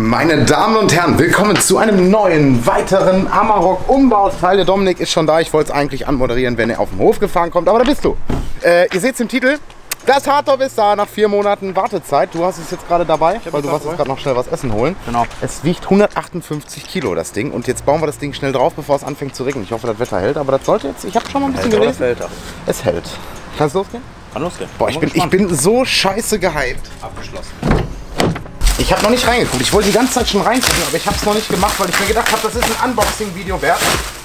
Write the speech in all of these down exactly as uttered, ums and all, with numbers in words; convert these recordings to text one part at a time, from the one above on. Meine Damen und Herren, willkommen zu einem neuen, weiteren Amarok-Umbauteil. Der Dominik ist schon da. Ich wollte es eigentlich anmoderieren, wenn er auf den Hof gefahren kommt, aber da bist du. Äh, ihr seht es im Titel, das Hardtop ist da nach vier Monaten Wartezeit. Du hast es jetzt gerade dabei, weil du warst jetzt gerade noch schnell was essen holen. Genau. Es wiegt hundertachtundfünfzig Kilo, das Ding. Und jetzt bauen wir das Ding schnell drauf, bevor es anfängt zu regnen. Ich hoffe, das Wetter hält, aber das sollte jetzt... Ich habe schon mal ein bisschen gelesen. Es hält. Es hält. Kannst du losgehen? Kann losgehen. Boah, ich bin, ich bin so scheiße gehypt. Abgeschlossen. Ich habe noch nicht reingeguckt. Ich wollte die ganze Zeit schon reingucken, aber ich habe es noch nicht gemacht, weil ich mir gedacht habe, das ist ein Unboxing-Video wert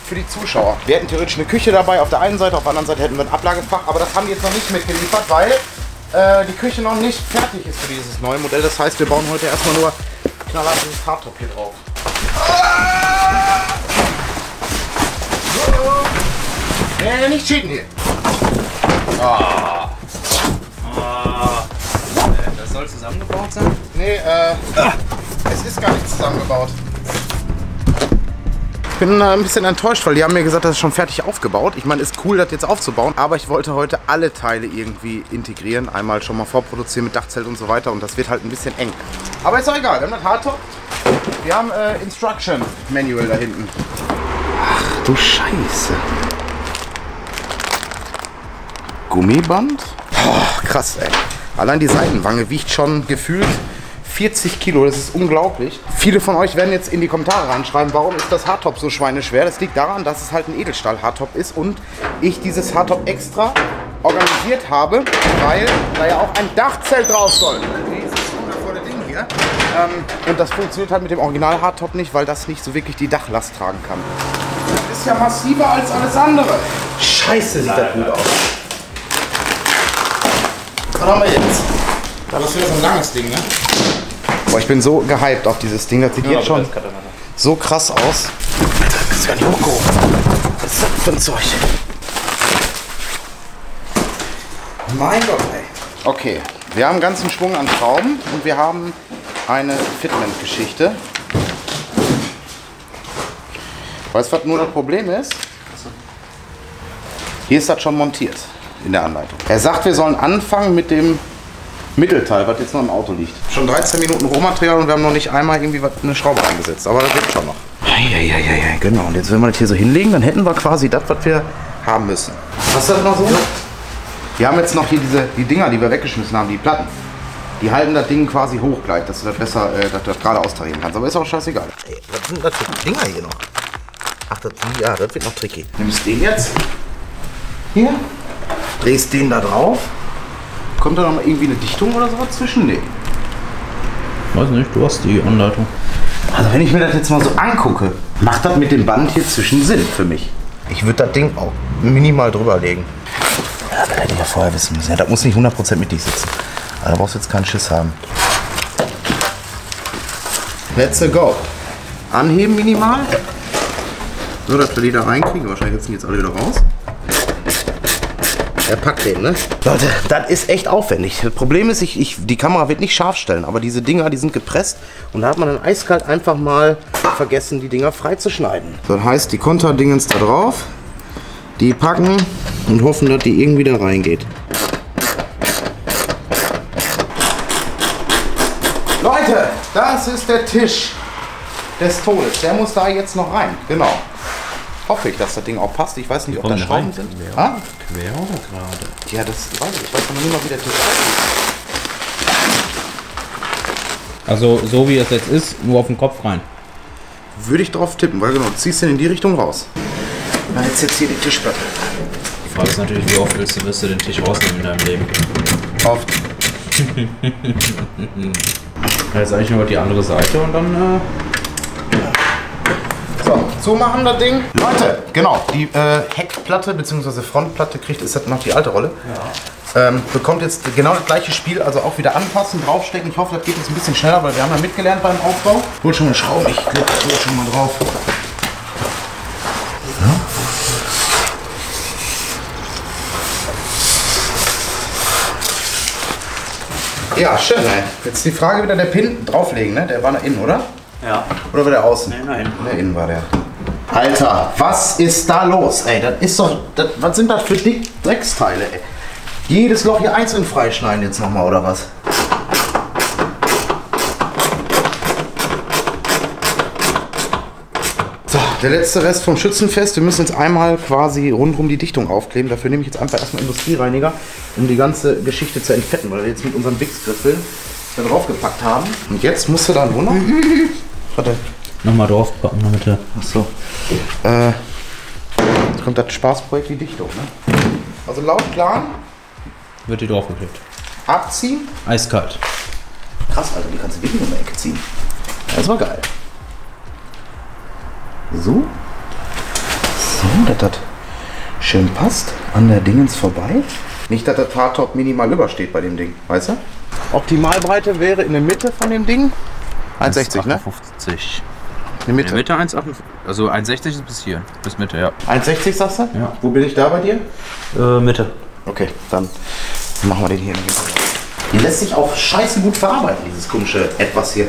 für die Zuschauer. Wir hätten theoretisch eine Küche dabei auf der einen Seite, auf der anderen Seite hätten wir ein Ablagefach, aber das haben die jetzt noch nicht mitgeliefert, weil äh, die Küche noch nicht fertig ist für dieses neue Modell. Das heißt, wir bauen heute erstmal nur knallhart dieses Hardtop hier drauf. Äh, nicht cheaten hier. Ah. Ah. Das soll zusammengebaut sein? Nee, äh, es ist gar nicht zusammengebaut. Ich bin äh, ein bisschen enttäuscht, weil die haben mir gesagt, das ist schon fertig aufgebaut. Ich meine, ist cool, das jetzt aufzubauen, aber ich wollte heute alle Teile irgendwie integrieren. Einmal schon mal vorproduzieren mit Dachzelt und so weiter und das wird halt ein bisschen eng. Aber ist auch egal, wir haben das Hardtop, wir haben äh, Instruction Manual da hinten. Ach du Scheiße. Gummiband? Boah, krass ey. Allein die Seitenwange wiegt schon gefühlt vierzig Kilo, das ist unglaublich. Viele von euch werden jetzt in die Kommentare reinschreiben, warum ist das Hardtop so schweineschwer? Das liegt daran, dass es halt ein Edelstahl-Hardtop ist und ich dieses Hardtop extra organisiert habe, weil da ja auch ein Dachzelt drauf soll. Und das funktioniert halt mit dem Original-Hardtop nicht, weil das nicht so wirklich die Dachlast tragen kann. Das ist ja massiver als alles andere. Scheiße, sieht das gut aus. Was haben wir jetzt? Das ist wieder so ein langes Ding, ne? Boah, ich bin so gehypt auf dieses Ding. Das sieht ja, jetzt schon so krass aus. Alter, das ist gar nicht hochgehoben. Was ist das für ein Zeug? Mein Gott, ey. Okay, wir haben einen ganzen Schwung an Schrauben und wir haben eine Fitment-Geschichte. Weißt du, was nur das Problem ist? Hier ist das schon montiert. In der Anleitung. Er sagt, wir sollen anfangen mit dem Mittelteil, was jetzt noch im Auto liegt. Schon dreizehn Minuten Rohmaterial und wir haben noch nicht einmal irgendwie eine Schraube eingesetzt, aber das wird schon noch. Ja, ja, ja, ja, genau. Und jetzt, wenn wir das hier so hinlegen, dann hätten wir quasi das, was wir haben müssen. Was ist das noch so? Wir haben jetzt noch hier diese die Dinger, die wir weggeschmissen haben, die Platten. Die halten das Ding quasi hoch gleich, dass du das besser, äh, dass du das gerade austarieren kannst. Aber ist auch scheißegal. Ey, was sind das für Dinger hier noch? Ach, das, ja, das wird noch tricky. Nimmst du den jetzt? Hier? Drehst den da drauf. Kommt da noch mal irgendwie eine Dichtung oder sowas zwischen? Nee. Weiß nicht, du hast die Anleitung. Also wenn ich mir das jetzt mal so angucke, macht das mit dem Band hier zwischen Sinn für mich. Ich würde das Ding auch minimal drüber legen. Ja, das hätte ich ja vorher wissen müssen. Ja, das muss nicht hundert Prozent mit dich sitzen. Aber da brauchst du jetzt keinen Schiss haben. Let's go. Anheben minimal. So, dass wir die da reinkriegen. Wahrscheinlich jetzt sind jetzt alle wieder raus. Er packt den, ne? Leute, das ist echt aufwendig. Das Problem ist, ich, ich, die Kamera wird nicht scharf stellen, aber diese Dinger, die sind gepresst und da hat man dann eiskalt einfach mal vergessen, die Dinger freizuschneiden. Das heißt, die Konterdingens da drauf, die packen und hoffen, dass die irgendwie da reingeht. Leute, das ist der Tisch des Todes. Der muss da jetzt noch rein, genau. Hoffe ich, dass das Ding auch passt. Ich weiß nicht, ob da Schrauben sind. Quer, ah? Quer oder gerade? Ja, das weiß ich. Ich weiß noch nicht mal, wie der Tisch aussieht. Also so wie es jetzt ist, nur auf den Kopf rein. Würde ich drauf tippen, weil genau, du ziehst den in die Richtung raus. Na, jetzt jetzt hier die Tischplatte. Die Frage ist natürlich, wie oft willst du, willst du den Tisch rausnehmen in deinem Leben? Oft. Jetzt eigentlich nur über die andere Seite und dann... Äh So, zumachen das Ding. Leute, genau, die äh, Heckplatte bzw. Frontplatte kriegt, ist das noch die alte Rolle. Ja. Ähm, bekommt jetzt genau das gleiche Spiel, also auch wieder anpassen, draufstecken. Ich hoffe, das geht jetzt ein bisschen schneller, weil wir haben ja mitgelernt beim Aufbau. Ich hol schon mal Schrauben, ich klicke da schon mal drauf. Ja, ja schön, ey. Jetzt die Frage wieder, der Pin drauflegen, ne? Der war nach innen, oder? Ja. Oder war der außen? Nein, nein. Der innen war der. Alter, was ist da los? Ey, das ist doch. Das, was sind das für dick Drecksteile, ey? Jedes Loch hier einzeln freischneiden jetzt nochmal, oder was? Der letzte Rest vom Schützenfest. Wir müssen jetzt einmal quasi rundherum die Dichtung aufkleben. Dafür nehme ich jetzt einfach erstmal Industriereiniger, um die ganze Geschichte zu entfetten, weil wir jetzt mit unseren Bix-Griffeln da draufgepackt haben. Und jetzt musst du dann runter. Warte. Nochmal draufpacken, bitte. Achso. Äh, jetzt kommt das Spaßprojekt, die Dichtung. Ne? Also laut Plan. Wird die draufgeklebt. Abziehen. Eiskalt. Krass, Alter, die kannst du wirklich um die Ecke ziehen. Das war geil. So, so, dass das schön passt, an der Dingens vorbei. Nicht, dass das Hardtop minimal übersteht bei dem Ding, weißt du? Optimalbreite wäre in der Mitte von dem Ding eins Komma sechzig, ne? eins Komma fünfzig. In der Mitte eins Komma achtundfünfzig, also eins Komma sechzig ist bis hier, bis Mitte, ja. eins Komma sechzig sagst du? Ja. Wo bin ich da bei dir? Äh, Mitte. Okay, dann machen wir den hier. Hier lässt sich auch scheiße gut verarbeiten, dieses komische Etwas hier.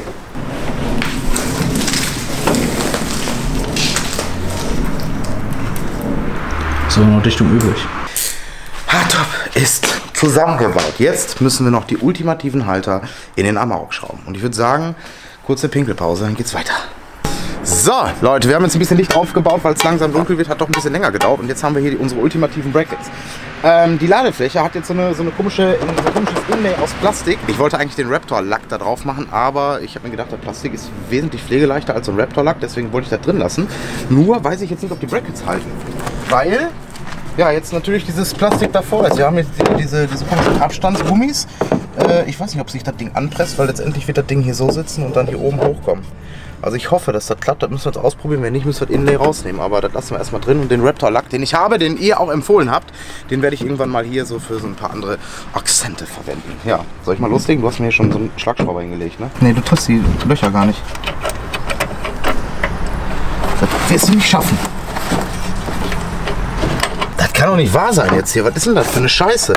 So, noch Dichtung übrig. Hardtop ist zusammengebaut. Jetzt müssen wir noch die ultimativen Halter in den Amarok schrauben. Und ich würde sagen, kurze Pinkelpause, dann geht's weiter. So, Leute, wir haben jetzt ein bisschen Licht aufgebaut, weil es langsam dunkel wird, hat doch ein bisschen länger gedauert. Und jetzt haben wir hier die, unsere ultimativen Brackets. Ähm, die Ladefläche hat jetzt so eine, so eine komische, so ein komisches Inlay aus Plastik. Ich wollte eigentlich den Raptor-Lack da drauf machen, aber ich habe mir gedacht, der Plastik ist wesentlich pflegeleichter als so ein Raptor-Lack, deswegen wollte ich das drin lassen. Nur weiß ich jetzt nicht, ob die Brackets halten, weil ja jetzt natürlich dieses Plastik davor ist. Wir haben jetzt diese, diese komischen Abstandsgummis. Äh, ich weiß nicht, ob sich das Ding anpresst, weil letztendlich wird das Ding hier so sitzen und dann hier oben hochkommen. Also ich hoffe, dass das klappt. Das müssen wir jetzt ausprobieren. Wenn nicht, müssen wir das Inlay rausnehmen. Aber das lassen wir erstmal drin. Und den Raptor-Lack, den ich habe, den ihr auch empfohlen habt, den werde ich irgendwann mal hier so für so ein paar andere Akzente verwenden. Ja, soll ich mal loslegen? Du hast mir hier schon so einen Schlagschrauber hingelegt, ne? Ne, du triffst die Löcher gar nicht. Das wirst du nicht schaffen. Das kann doch nicht wahr sein jetzt hier. Was ist denn das für eine Scheiße?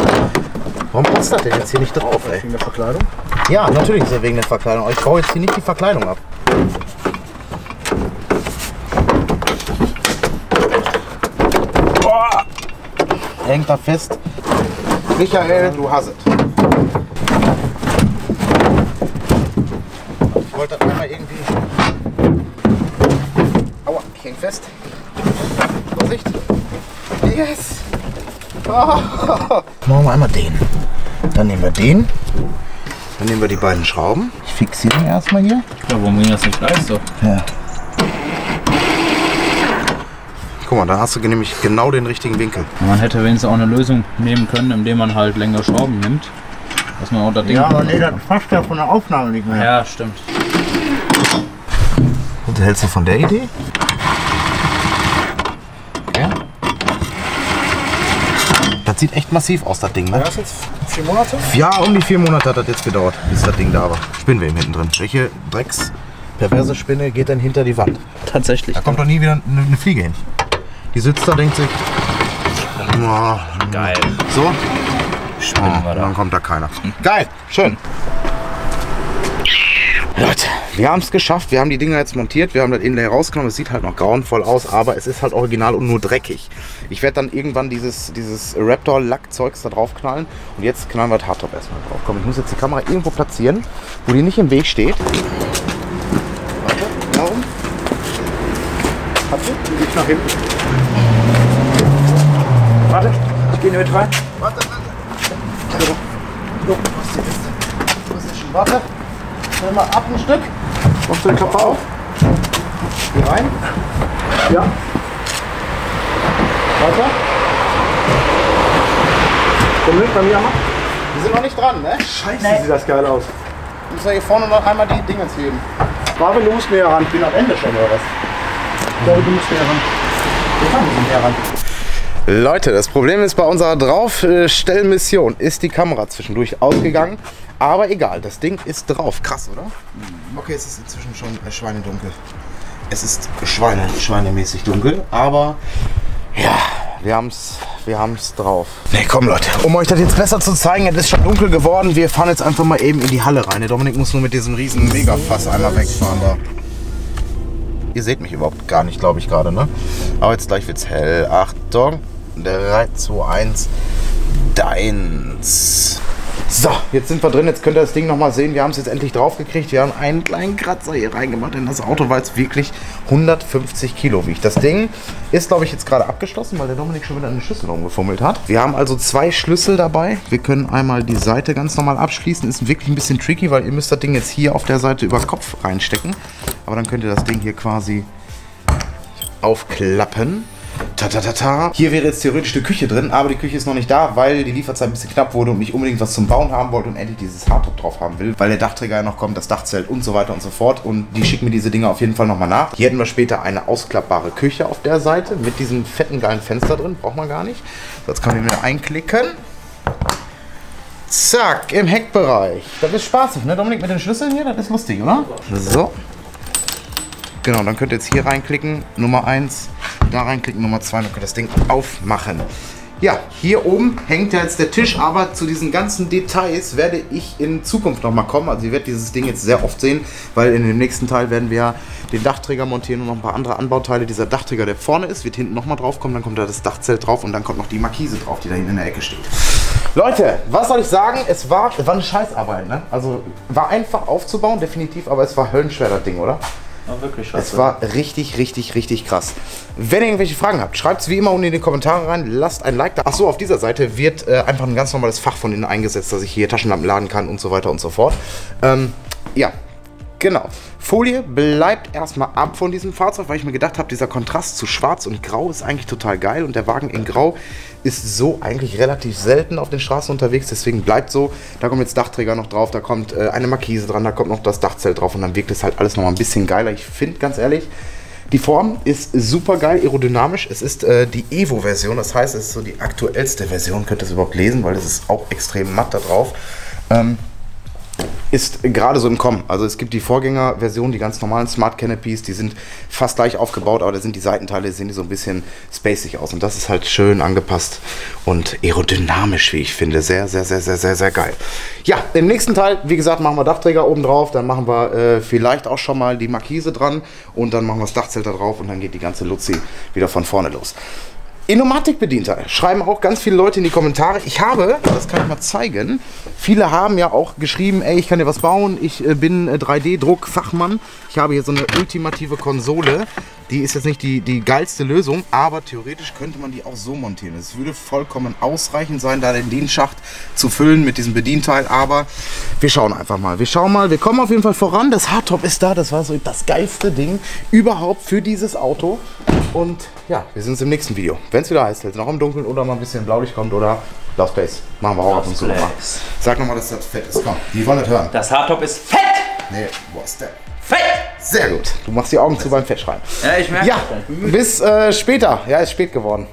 Warum passt das denn jetzt hier nicht drauf, ey? Wegen der Verkleidung? Ja, natürlich ist er wegen der Verkleidung. Aber ich baue jetzt hier nicht die Verkleidung ab. Boah. Hängt da fest. Michael, du hast es. Ich wollte das einmal irgendwie. Aua, ich häng fest. Vorsicht. Yes. Oh. Machen wir einmal den. Dann nehmen wir den. Dann nehmen wir die beiden Schrauben. Ich fixiere ihn erstmal hier. Ja, warum ging das nicht gleich so? Ja. Guck mal, da hast du nämlich genau den richtigen Winkel. Man hätte wenigstens auch eine Lösung nehmen können, indem man halt länger Schrauben nimmt. Dass man auch das Ding. Ja, aber nee, das passt ja von der Aufnahme nicht mehr. Ja, stimmt. Und hältst du von der Idee? Okay. Das sieht echt massiv aus, das Ding, ne? Ja, das ist jetzt vier Monate? Ja, um die vier Monate hat das jetzt gedauert, bis das Ding da war. Spinnenweben hinten drin. Welche Drecks perverse Spinne geht denn hinter die Wand? Tatsächlich. Da kommt doch nie wieder eine, eine Fliege hin. Die sitzt da, denkt sich. Oh, geil. So. Spinnen wir da. Dann kommt da keiner. Geil, schön. Leute, wir haben es geschafft, wir haben die Dinger jetzt montiert, wir haben das Inlay rausgenommen, es sieht halt noch grauenvoll aus, aber es ist halt original und nur dreckig. Ich werde dann irgendwann dieses, dieses Raptor-Lack-Zeugs da drauf knallen und jetzt knallen wir das Hardtop erstmal drauf. Komm, ich muss jetzt die Kamera irgendwo platzieren, wo die nicht im Weg steht. Warte, warum? Warte, die geht nach hinten. Warte, ich gehe mit rein. Warte, warte. So. Jo, was ist jetzt? Was ist schon? Warte. Stell mal ab ein Stück. Machst du den Klopfer auf? Hier rein. Ja. Weiter. Komm mit, bei mir mal. Wir sind noch nicht dran, ne? Scheiße, nee. Sieht das geil aus. Du musst ja hier vorne noch einmal die Dinge heben. Warte, du musst näher ran. Ich bin am Ende schon, oder was? Ich glaube, du musst näher ran. Wir fahren ein bisschen näher ran. Leute, das Problem ist, bei unserer Draufstellmission ist die Kamera zwischendurch ausgegangen. Aber egal, das Ding ist drauf. Krass, oder? Okay, es ist inzwischen schon schweinedunkel. Es ist Schweine, schweinemäßig dunkel, aber ja, wir haben es wir haben's drauf. Ne, komm Leute, um euch das jetzt besser zu zeigen, es ist schon dunkel geworden. Wir fahren jetzt einfach mal eben in die Halle rein. Der Dominik muss nur mit diesem riesen Megafass einmal wegfahren da. Ihr seht mich überhaupt gar nicht, glaube ich, gerade, ne? Aber jetzt gleich wird's hell. Achtung, drei, zwei, eins, deins. So, jetzt sind wir drin, jetzt könnt ihr das Ding nochmal sehen. Wir haben es jetzt endlich drauf gekriegt. Wir haben einen kleinen Kratzer hier reingemacht in das Auto, weil es wirklich hundertfünfzig Kilo wiegt. Das Ding ist, glaube ich, jetzt gerade abgeschlossen, weil der Dominik schon wieder eine Schlüssel rumgefummelt hat. Wir haben also zwei Schlüssel dabei. Wir können einmal die Seite ganz normal abschließen. Ist wirklich ein bisschen tricky, weil ihr müsst das Ding jetzt hier auf der Seite über Kopf reinstecken. Aber dann könnt ihr das Ding hier quasi aufklappen. Ta, ta, ta, ta. Hier wäre jetzt theoretisch die Küche drin, aber die Küche ist noch nicht da, weil die Lieferzeit ein bisschen knapp wurde und ich unbedingt was zum Bauen haben wollte und endlich dieses Hardtop drauf haben will, weil der Dachträger ja noch kommt, das Dachzelt und so weiter und so fort, und die schicken mir diese Dinge auf jeden Fall nochmal nach. Hier hätten wir später eine ausklappbare Küche auf der Seite mit diesem fetten geilen Fenster drin, braucht man gar nicht. So, jetzt kann man wieder einklicken. Zack, im Heckbereich. Das ist spaßig, ne Dominik, mit den Schlüsseln hier, das ist lustig, oder? So. Genau, dann könnt ihr jetzt hier reinklicken, Nummer eins, da reinklicken, Nummer zwei, dann könnt ihr das Ding aufmachen. Ja, hier oben hängt ja jetzt der Tisch, aber zu diesen ganzen Details werde ich in Zukunft nochmal kommen. Also ihr werdet dieses Ding jetzt sehr oft sehen, weil in dem nächsten Teil werden wir den Dachträger montieren und noch ein paar andere Anbauteile. Dieser Dachträger, der vorne ist, wird hinten nochmal drauf kommen, dann kommt da das Dachzelt drauf und dann kommt noch die Markise drauf, die da hinten in der Ecke steht. Leute, was soll ich sagen? Es war, es war eine Scheißarbeit, ne? Also war einfach aufzubauen, definitiv, aber es war höllenschwer, das Ding, oder? Oh, wirklich scheiße. Es war richtig, richtig, richtig krass. Wenn ihr irgendwelche Fragen habt, schreibt es wie immer unten in die Kommentare rein, lasst ein Like da. Achso, auf dieser Seite wird äh, einfach ein ganz normales Fach von Ihnen eingesetzt, dass ich hier Taschenlampen laden kann und so weiter und so fort. Ähm, ja, genau. Folie bleibt erstmal ab von diesem Fahrzeug, weil ich mir gedacht habe, dieser Kontrast zu Schwarz und Grau ist eigentlich total geil und der Wagen in Grau ist so eigentlich relativ selten auf den Straßen unterwegs, deswegen bleibt so. Da kommt jetzt Dachträger noch drauf, da kommt äh, eine Markise dran, da kommt noch das Dachzelt drauf und dann wirkt es halt alles nochmal ein bisschen geiler. Ich finde, ganz ehrlich, die Form ist super geil, aerodynamisch. Es ist äh, die Evo-Version, das heißt, es ist so die aktuellste Version, könnt ihr es überhaupt lesen, weil es ist auch extrem matt da drauf. Ähm, Ist gerade so im Kommen. Also es gibt die Vorgängerversion, die ganz normalen Smart Canopies, die sind fast gleich aufgebaut, aber da sind die Seitenteile, sehen die so ein bisschen spacig aus. Und das ist halt schön angepasst und aerodynamisch, wie ich finde. Sehr, sehr, sehr, sehr, sehr, sehr geil. Ja, im nächsten Teil, wie gesagt, machen wir Dachträger oben drauf, dann machen wir äh, vielleicht auch schon mal die Markise dran und dann machen wir das Dachzelt da drauf und dann geht die ganze Luzi wieder von vorne los. Innomatik-Bedienter schreiben auch ganz viele Leute in die Kommentare. Ich habe, das kann ich mal zeigen, viele haben ja auch geschrieben, ey, ich kann dir was bauen, ich bin drei D Druck Fachmann. Ich habe hier so eine ultimative Konsole, die ist jetzt nicht die, die geilste Lösung, aber theoretisch könnte man die auch so montieren. Es würde vollkommen ausreichend sein, da den Dienstschacht zu füllen mit diesem Bedienteil, aber wir schauen einfach mal. Wir schauen mal, wir kommen auf jeden Fall voran. Das Hardtop ist da, das war so das geilste Ding überhaupt für dieses Auto. Und ja, wir sehen uns im nächsten Video. Wenn es wieder heißt, jetzt noch im Dunkeln oder mal ein bisschen blaulich kommt oder Lost Place. Machen wir auch ab und zu nochmal. Sag nochmal, dass das fett ist. Komm, die wollen das hören. Das Hardtop ist fett! Nee, was denn? Fett! Sehr gut. Du machst die Augen zu beim Fettschreien. Ja, ich merke. Ja, bis äh, später. Ja, ist spät geworden.